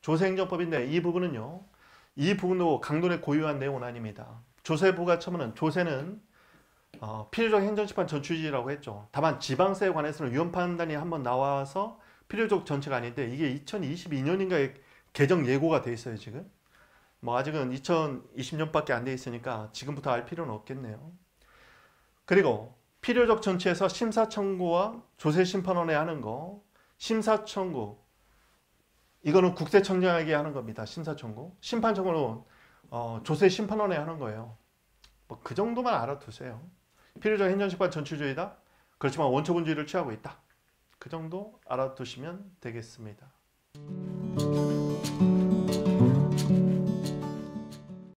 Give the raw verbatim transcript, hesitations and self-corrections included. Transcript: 조세행정법인데 이 부분은요. 이 부분도 강도의 고유한 내용은 아닙니다. 조세부가 처음에는 조세는 어, 필요적 행정심판 전추지라고 했죠. 다만 지방세에 관해서는 위헌판단이 한번 나와서 필요적 전체가 아닌데 이게 이천이십이 년인가에 개정 예고가 돼 있어요. 지금 뭐 아직은 이천이십 년밖에 안 돼 있으니까 지금부터 알 필요는 없겠네요. 그리고 필요적 전치에서 심사청구와 조세심판원에 하는 거, 심사청구 이거는 국세청장에게 하는 겁니다. 심사청구, 심판청구는 어, 조세심판원에 하는 거예요. 뭐 그 정도만 알아두세요. 필요적 행정심판 전추주의다. 그렇지만 원초본주의를 취하고 있다. 그 정도 알아두시면 되겠습니다.